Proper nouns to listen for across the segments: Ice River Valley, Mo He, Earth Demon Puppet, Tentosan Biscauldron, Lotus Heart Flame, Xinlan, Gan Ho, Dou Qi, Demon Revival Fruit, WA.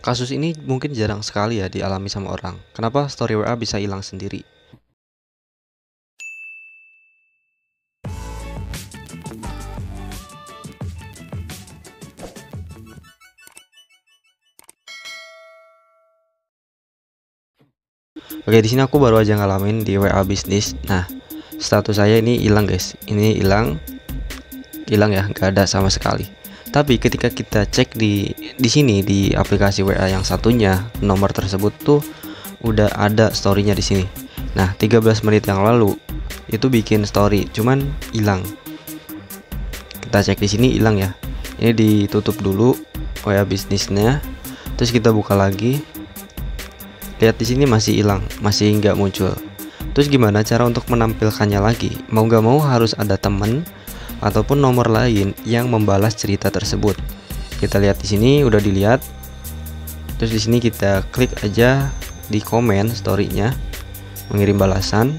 Kasus ini mungkin jarang sekali ya dialami sama orang. Kenapa story WA bisa hilang sendiri? Oke, di sini aku baru aja ngalamin di WA bisnis. Nah, status saya ini hilang, guys. Ini hilang ya, nggak ada sama sekali. Tapi ketika kita cek di sini di aplikasi WA yang satunya, nomor tersebut tuh udah ada storynya di sini. Nah, 13 menit yang lalu itu bikin story, cuman hilang. Kita cek di sini hilang ya. Ini ditutup dulu WA bisnisnya. Terus kita buka lagi. Lihat di sini masih hilang, masih nggak muncul. Terus gimana cara untuk menampilkannya lagi? Mau nggak mau harus ada temen ataupun nomor lain yang membalas cerita tersebut. Kita lihat di sini udah dilihat. Terus di sini kita klik aja di komen story-nya, mengirim balasan.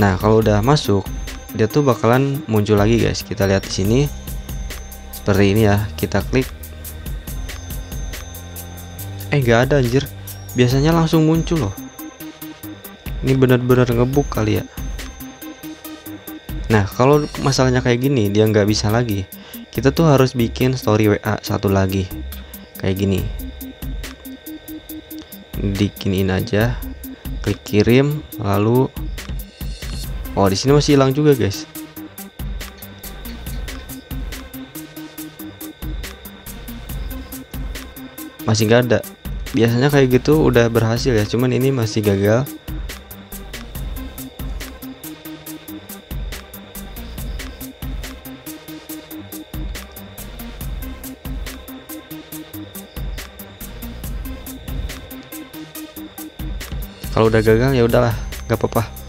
Nah, kalau udah masuk, dia tuh bakalan muncul lagi, guys. Kita lihat di sini. Seperti ini ya, kita klik. Nggak ada anjir. Biasanya langsung muncul loh. Ini benar-benar ngebug kali ya. Nah, kalau masalahnya kayak gini, dia nggak bisa lagi. Kita tuh harus bikin story WA satu lagi. Kayak gini. Dikinin aja. Klik kirim, lalu oh, di sini masih hilang juga, guys. Masih nggak ada. Biasanya kayak gitu udah berhasil ya, cuman ini masih gagal. Kalau udah gagal ya udahlah, nggak apa-apa.